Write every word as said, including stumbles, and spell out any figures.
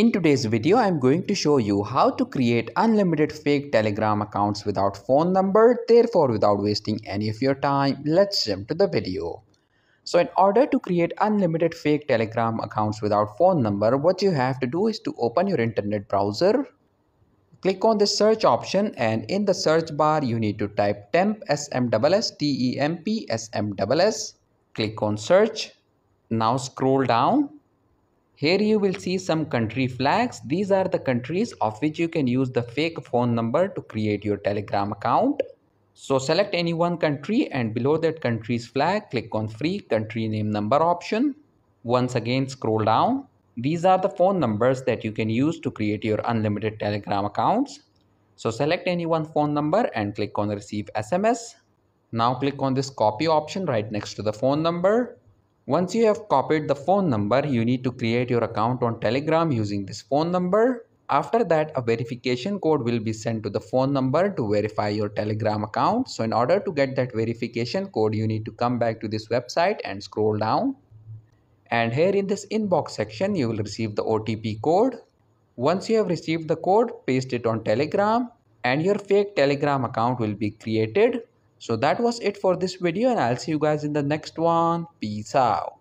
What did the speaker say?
In today's video, I am going to show you how to create unlimited fake Telegram accounts without phone number, therefore without wasting any of your time. Let's jump to the video. So in order to create unlimited fake Telegram accounts without phone number, what you have to do is to open your internet browser. Click on the search option and in the search bar, you need to type temp smss, T E M P smss. Click on search. Now scroll down. Here you will see some country flags. These are the countries of which you can use the fake phone number to create your Telegram account. So select any one country and below that country's flag, click on free country name number option. Once again, scroll down. These are the phone numbers that you can use to create your unlimited Telegram accounts. So select any one phone number and click on receive S M S. Now click on this copy option right next to the phone number. Once you have copied the phone number, you need to create your account on Telegram using this phone number. After that, a verification code will be sent to the phone number to verify your Telegram account. So in order to get that verification code, you need to come back to this website and scroll down. And here in this inbox section, you will receive the O T P code. Once you have received the code, paste it on Telegram and your fake Telegram account will be created. So that was it for this video and I'll see you guys in the next one. Peace out.